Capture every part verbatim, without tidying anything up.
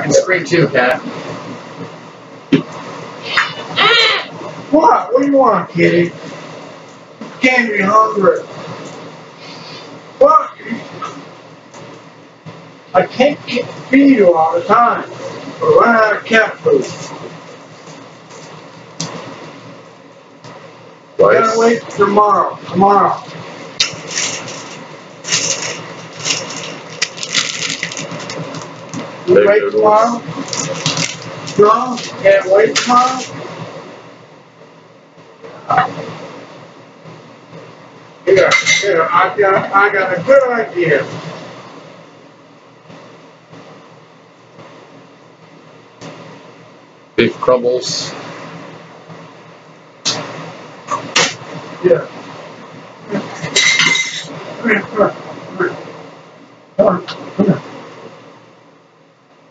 I can scream too, Cat. What? What do you want, kitty? Can't be hungry. What? I can't feed you all the time. Or run out of cat food. Twice. I gotta wait for tomorrow. Tomorrow. You wait tomorrow? No? Can't wait tomorrow? Here, here, I got, I got a good idea. Beef crumbles. Yeah.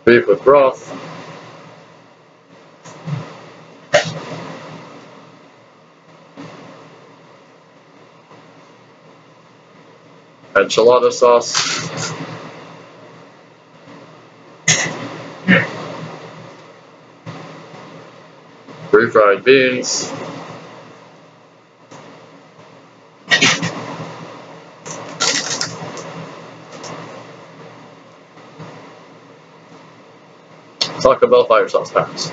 Beef with broth. Enchilada sauce. Refried beans. Taco Bell fire sauce packs.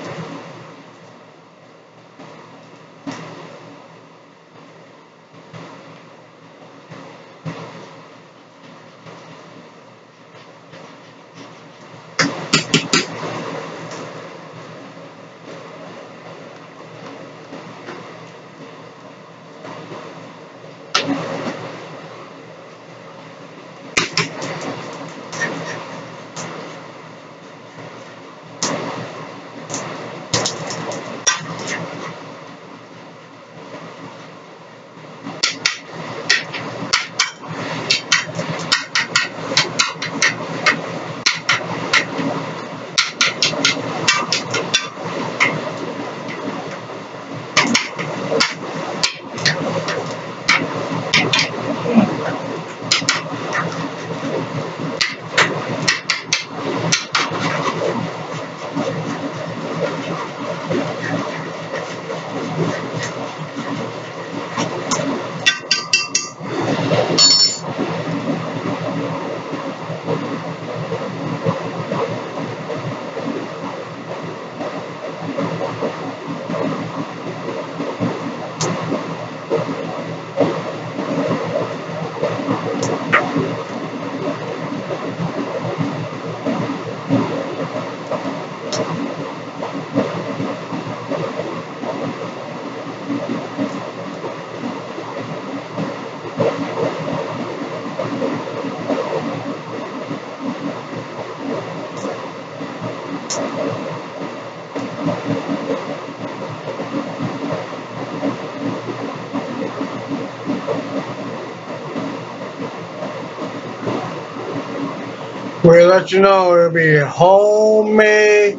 We'll let you know it'll be homemade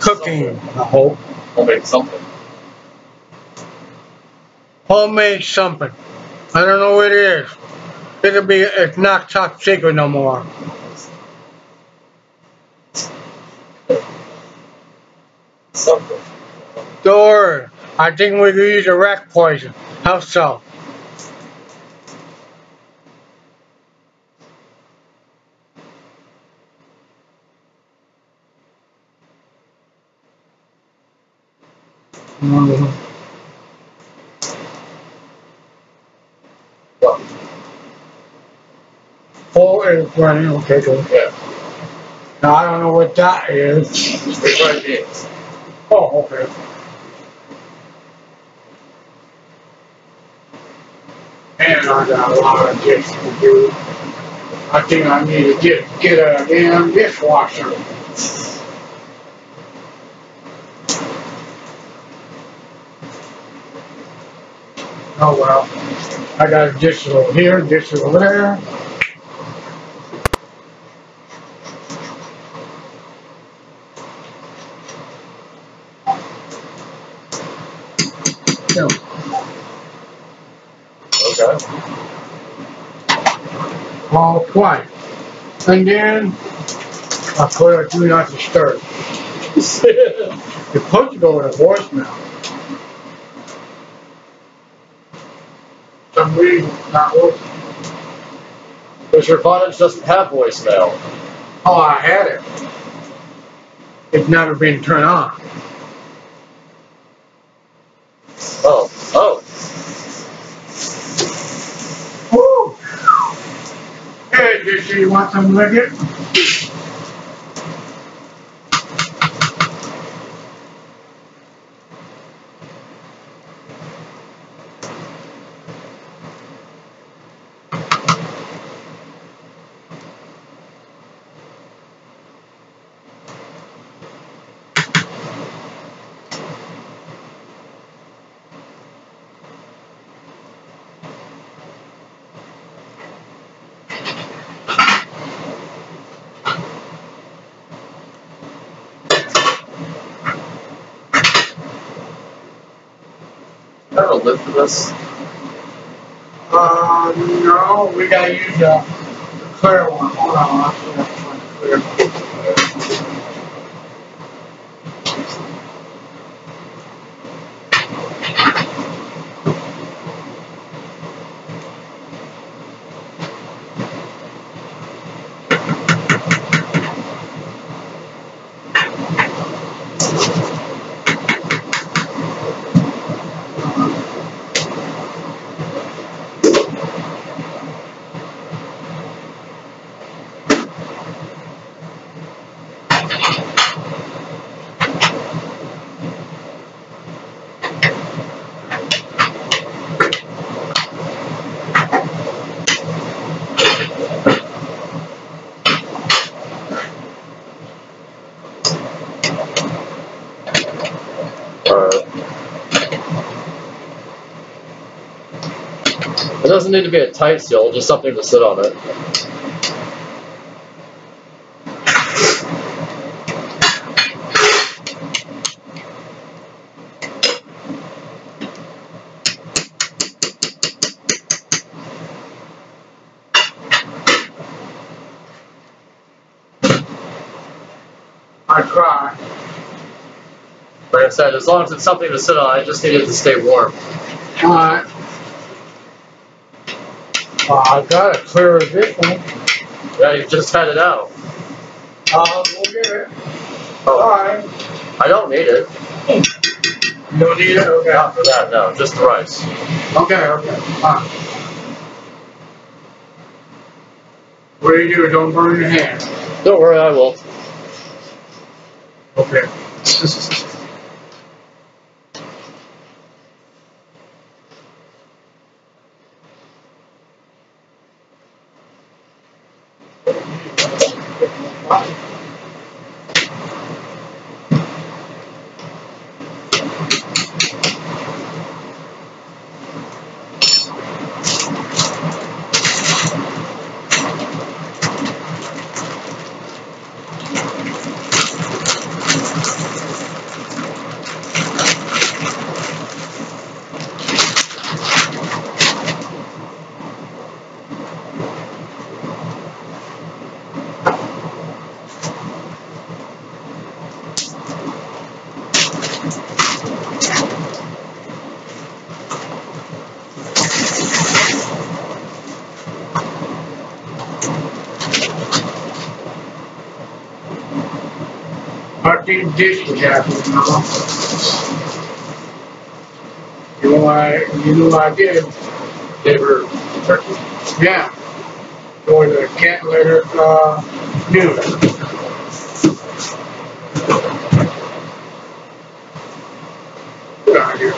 cooking. Something. I hope. Homemade something. Homemade something. I don't know what it is. It'll be, it's not top secret no more. Something. Don't worry. I think we could use a rat poison. How so? Mm-hmm. What? Four is running, okay, good. Yeah. Now I don't know what that is. It's right here. Oh, okay. And I got a lot of dishes to do. I think I need to get, get a damn dishwasher. Oh well, I got dishes over here, dishes over there. Yeah. Okay. All twice. And then I put a do not disturb. You're supposed to go in a voicemail. I'm reading, not working. Because your product doesn't have voicemail. Oh, I had it. It's never been turned on. Oh, oh. Woo! Hey, Jesse, you want some liquor? Ever live for this? Uh, no, we gotta use uh, the clear one. Hold on, I'll see that one clear. It doesn't need to be a tight seal, just something to sit on it. I try. Like I said, as long as it's something to sit on, I just need it to stay warm. Alright. Uh, I've got a clear of this one. Yeah, you just had it out. Uh, we'll get it. Oh. Alright. I don't need it. You don't need it? Okay. Not for that, no. Just the rice. Okay, okay. Fine. What do you do? Don't burn your hand. Don't worry, I will. Okay. Dish was happening, huh? You know why? You know what I did? They were turkey. Yeah. Going to the cat litter uh, noon. Good idea.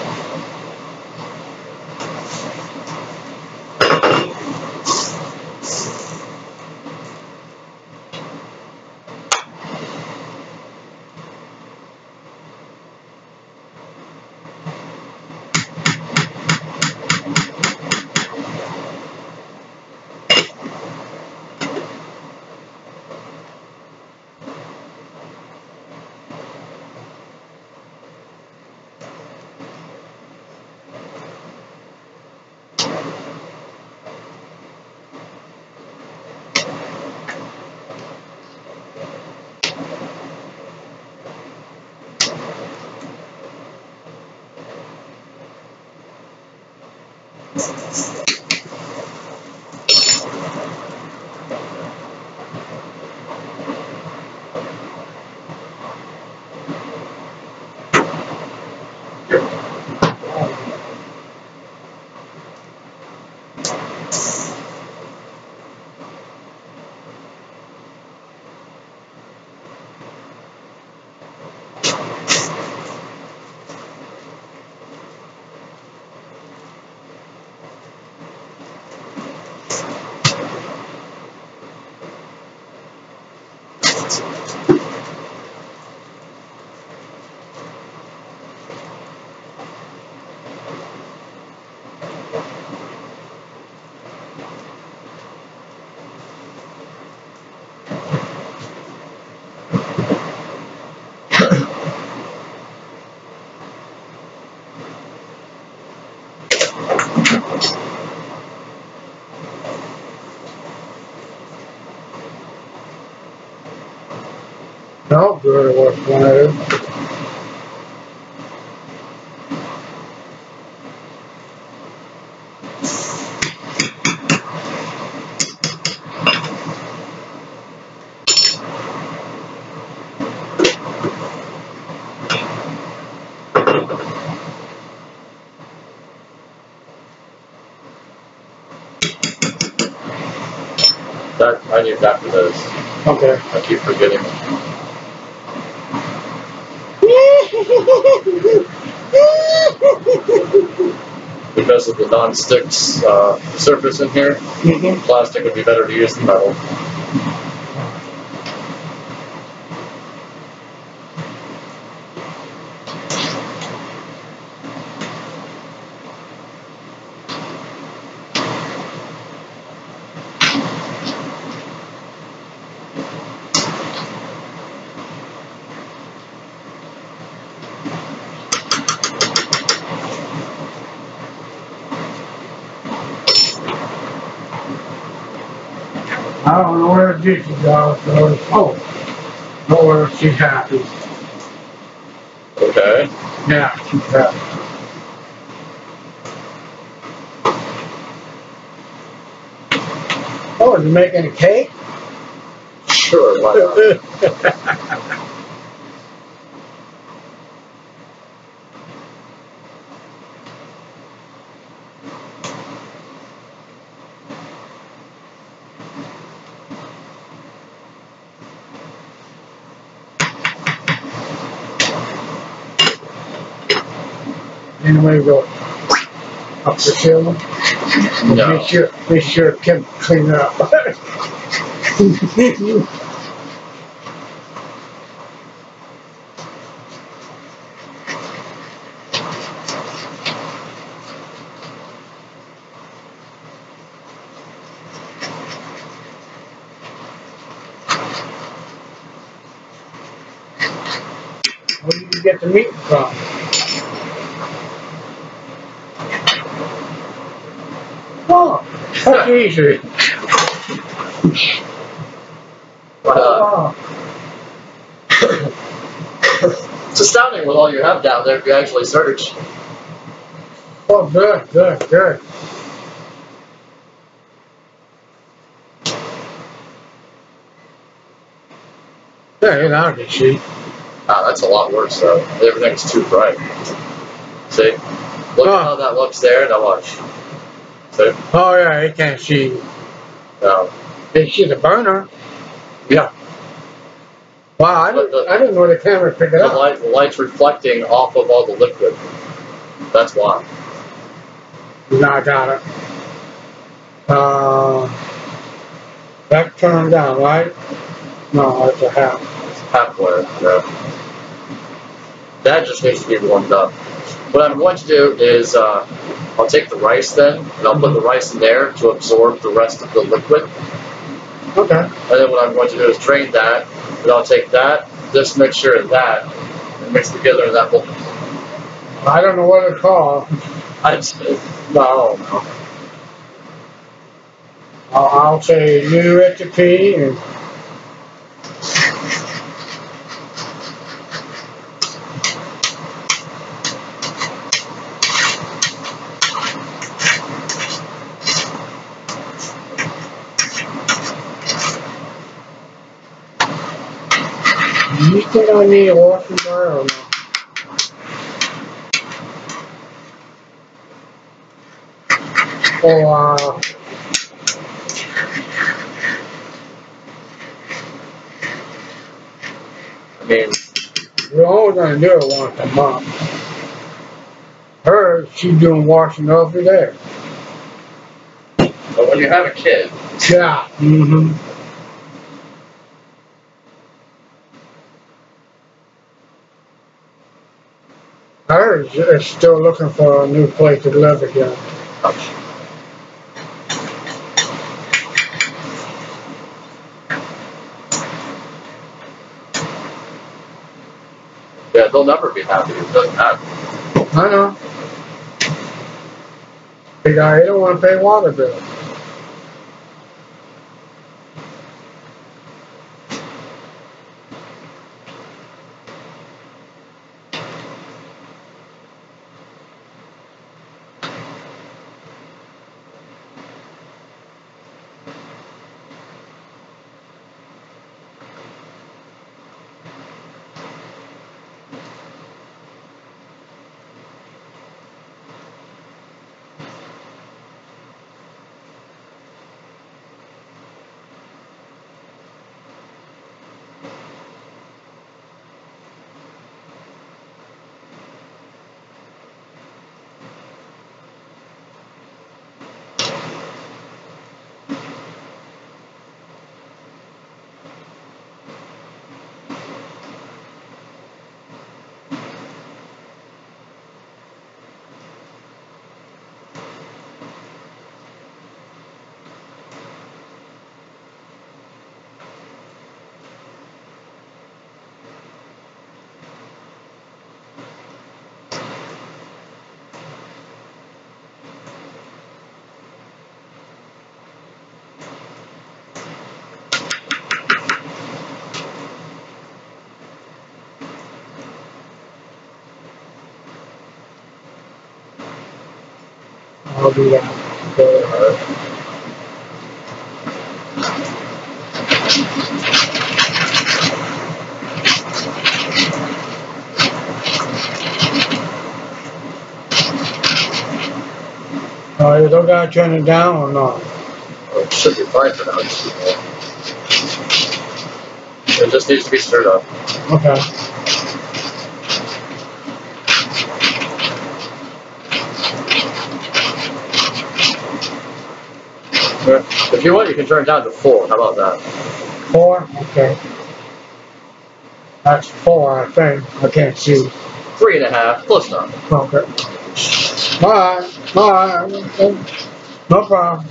No, we already watched one of them. That, I need that for those. Okay. I keep forgetting. Because of the non-sticks uh, surface in here, mm-hmm. Plastic would be better to use than metal. I don't know where Gigi goes, so oh, don't worry, she's happy. Okay. Yeah, she's happy. Oh, are you making a cake? Sure, why not? Anyway, we'll up the hill. We'll no. Make sure, make sure Kim clean it up. Where did you get the meat from? Oh, that's easy. Wow. It's astounding what all you have down there if you actually search. Oh, good, good, good. Yeah, you know, I can see. Ah, that's a lot worse, though. Everything's too bright. See? Look at how that looks there, now watch. So, oh yeah, you can't see. No. They see the burner. Yeah. Wow, I didn't, the, I didn't know the camera picked it up. Light, the light's reflecting off of all the liquid. That's why. No, I got it. Uh, that turned down, right? No, that's a half. It's half layer, yeah. That just needs to be warmed up. What I'm going to do is, uh, I'll take the rice then, and I'll put the rice in there to absorb the rest of the liquid. Okay. And then what I'm going to do is drain that, and I'll take that, this mixture, and that, and mix together in that bowl. I don't know what it's called. I just, no, I don't know. I'll, I'll say new recipe, and... You think I need to walk through mine or not? Or, uh, I mean, we're only going to do it once a month. Her, she's doing washing over there. But when you have a kid. Yeah. Mm-hmm. Her is still looking for a new place to live again. Yeah, they'll never be happy. It doesn't matter. I know. Big guy, he don't want to pay water bill. I'll do that. Oh, you don't gotta turn it down or not? Well, it should be fine for now. It just needs to be stirred up. Okay. If you want, you can turn it down to four. How about that? Four? Okay. That's four, I think. I can't see. Three and a half. Close enough. Okay. Alright. Alright. No problem.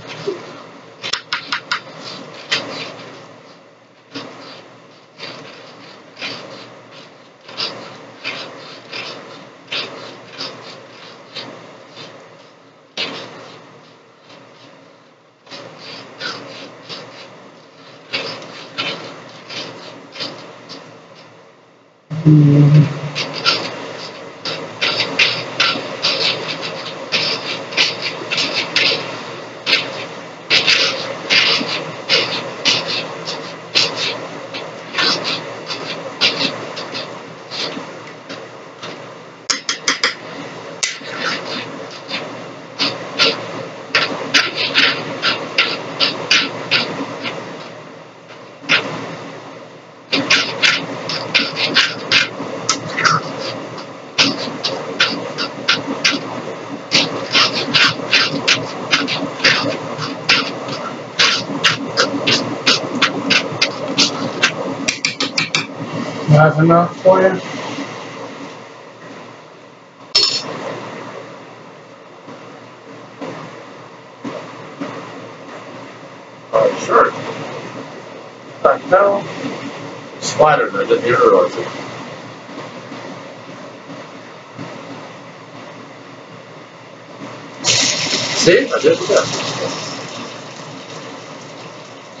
That's enough for you? Uh, sure. What the hell? Splattered, I didn't even realize it. See? I did that.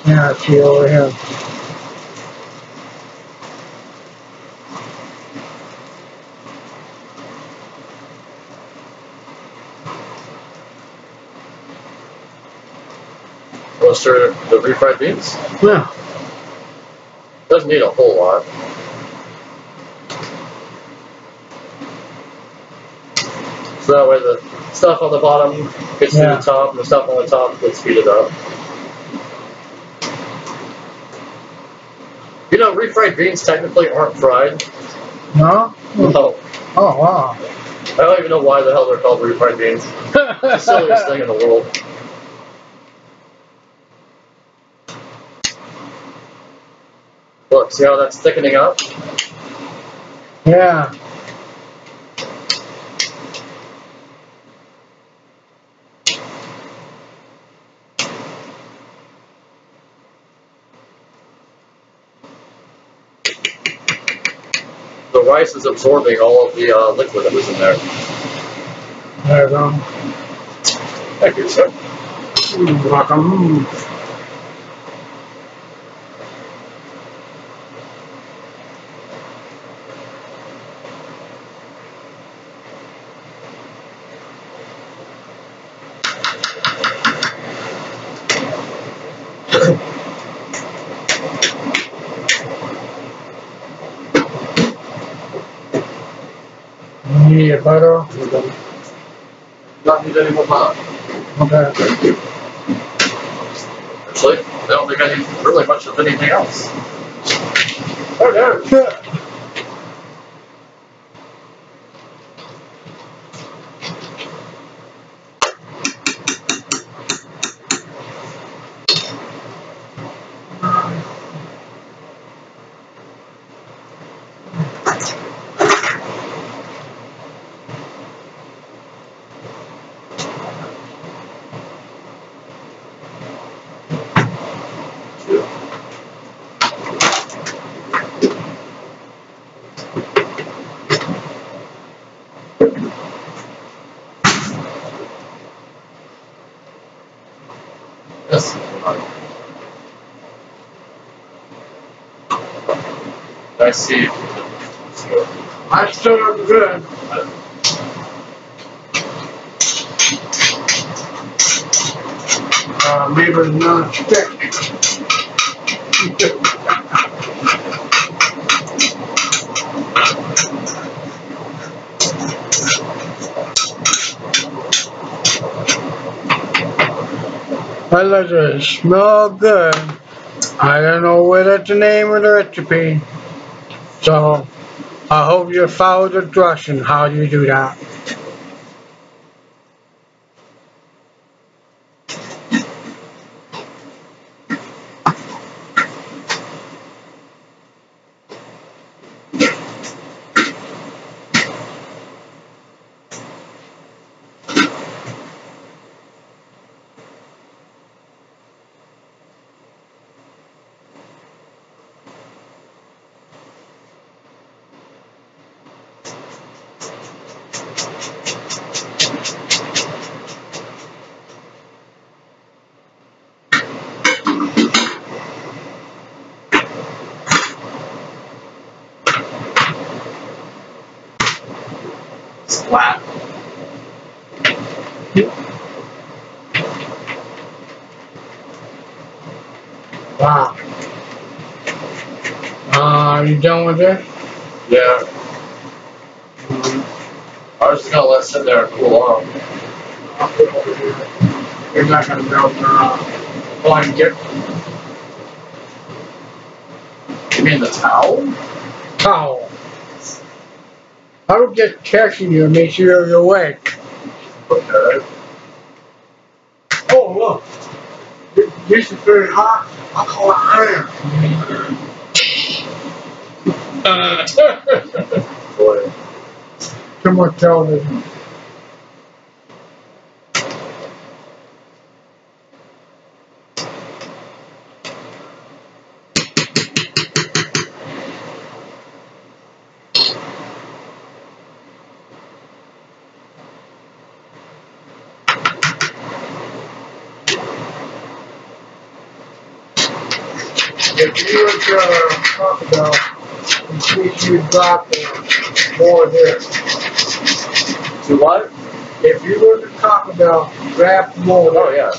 Yeah, I see over here. The refried beans? Yeah. Doesn't need a whole lot. So that way the stuff on the bottom gets yeah. to the top, and the stuff on the top gets heated up. You know, refried beans technically aren't fried. No? No. Oh, wow. I don't even know why the hell they're called refried beans. It's the silliest thing in the world. Look, see how that's thickening up? Yeah. The rice is absorbing all of the uh, liquid that was in there. There you go. Thank you, sir. You're welcome. Need a butter? Not need any more butter. Okay. Actually, I don't think I need really much of anything else. Oh, there. Yeah. I see. I still look good. Uh, maybe not thick. I like it. Smell good. I don't know whether to name or the recipe. So, I hope you follow the direction how you do that. Flat. Yep. Wow. Uh, are you done with it? Yeah. Mm-hmm. I was just gonna let it sit there and cool off. You're not gonna melt the blanket. You mean the towel? Towel. I'm just checking you to make sure you're awake. Okay. Oh, look. This, this is very hot. I call it iron. Uh. Boy. Too much television. If you were to talk about, in case you drop more of this. To what? If you were to talk about, grab more. Oh, yeah.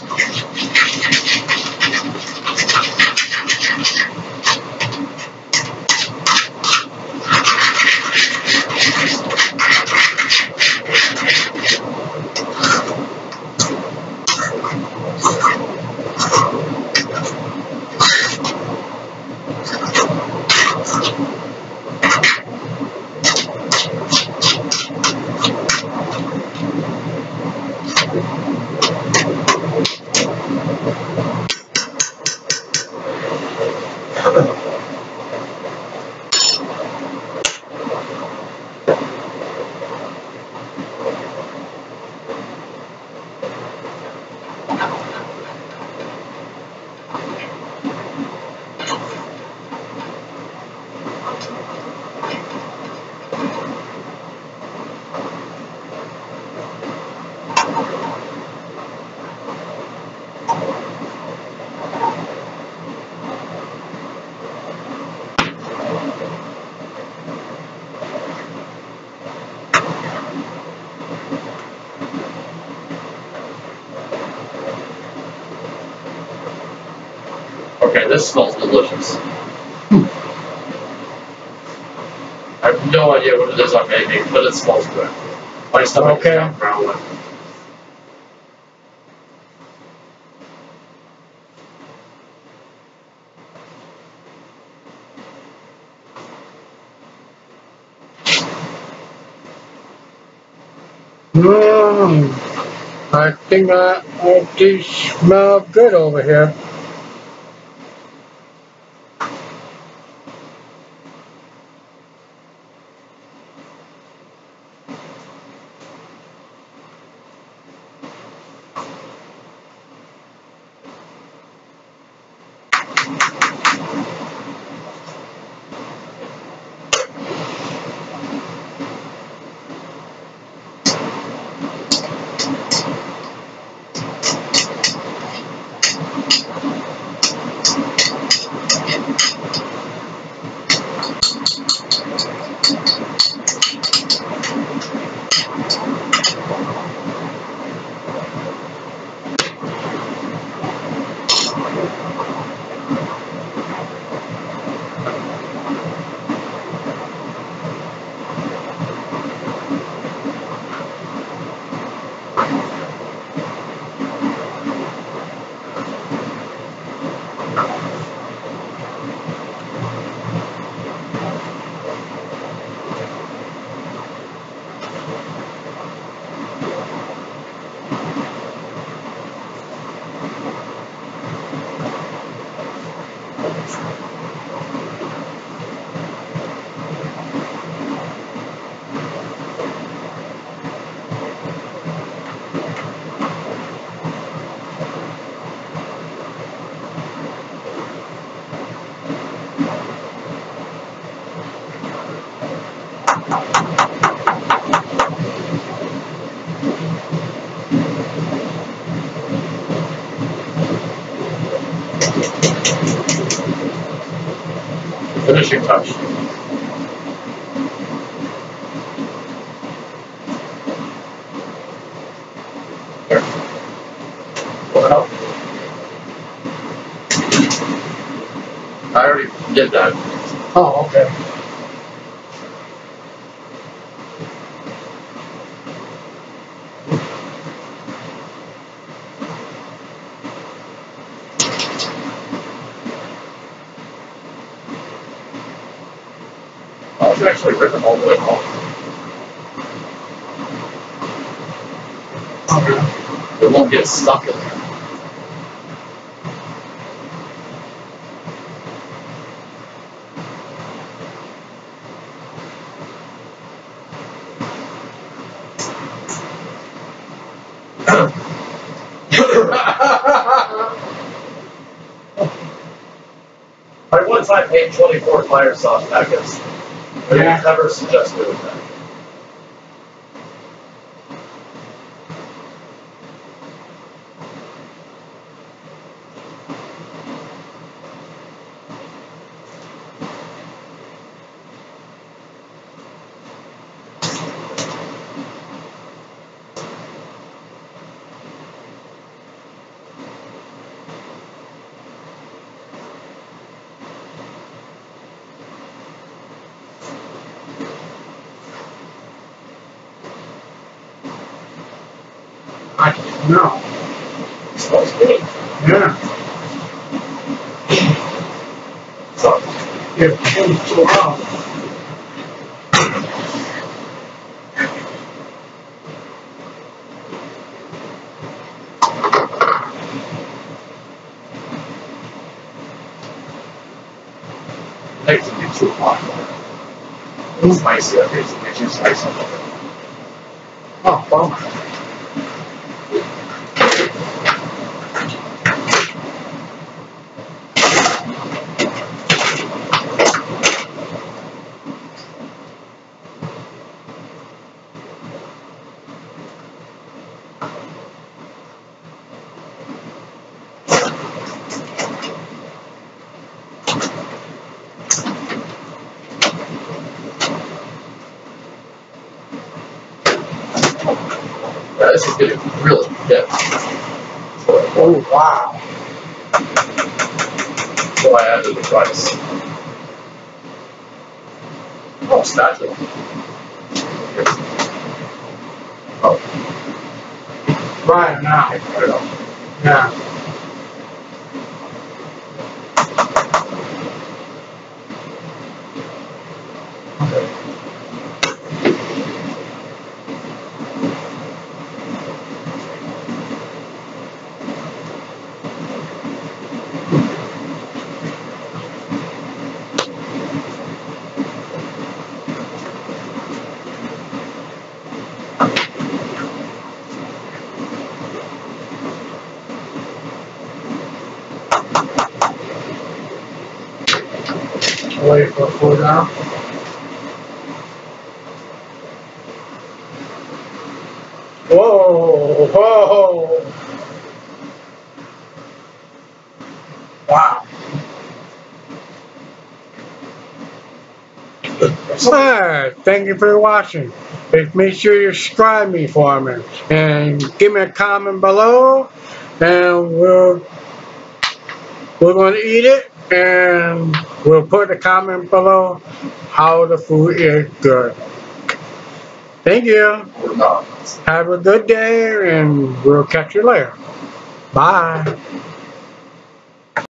Okay, this smells delicious. I have no idea what it is I'm making, but it smells good. My stomach okay. is growling. Mmm, I think I, I do smell good over here. Finishing touch. There. Pull it out. I already did that. Oh, okay. I should actually rip them all the way off. Okay. It won't get stuck in there. I one time made twenty-four fire sauce packets. I would yeah. never suggest doing that. I don't know. It smells good. Yeah. So, it comes to us. take the picture of my phone. It's nice here, it's just nice on the phone. Oh, bummer. Yeah, this is getting really thick. Oh, wow. So I added the price. Oh, it's magic. Oh. Right now. Yeah. Wait for four now. Whoa! Whoa! Wow! Sir, thank you for watching. But make sure you subscribe me for me and give me a comment below, and we'll we're gonna eat it. And we'll put a comment below how the food is good. Thank you. Have a good day, and we'll catch you later. Bye.